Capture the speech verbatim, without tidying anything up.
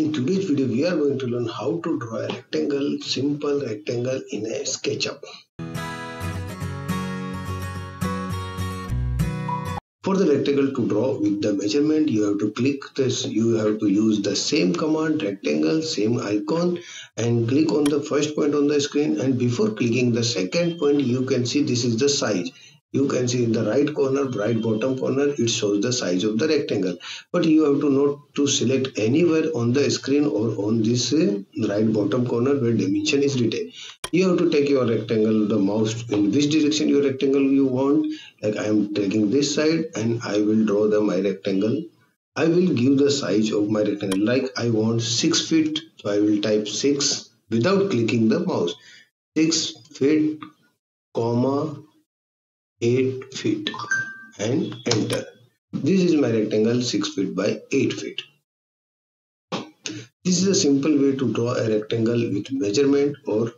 In today's video, we are going to learn how to draw a rectangle, simple rectangle in a SketchUp. For the rectangle to draw with the measurement, you have to click this, you have to use the same command, rectangle, same icon, and click on the first point on the screen. And before clicking the second point, you can see this is the size. You can see in the right corner, right bottom corner, it shows the size of the rectangle. But you have to not to select anywhere on the screen or on this uh, right bottom corner where dimension is written. You have to take your rectangle, the mouse, in which direction your rectangle you want. Like I am taking this side and I will draw the my rectangle. I will give the size of my rectangle. Like I want six feet, so I will type six without clicking the mouse. Six feet, comma. eight feet and enter. This is my rectangle six feet by eight feet. This is a simple way to draw a rectangle with measurement or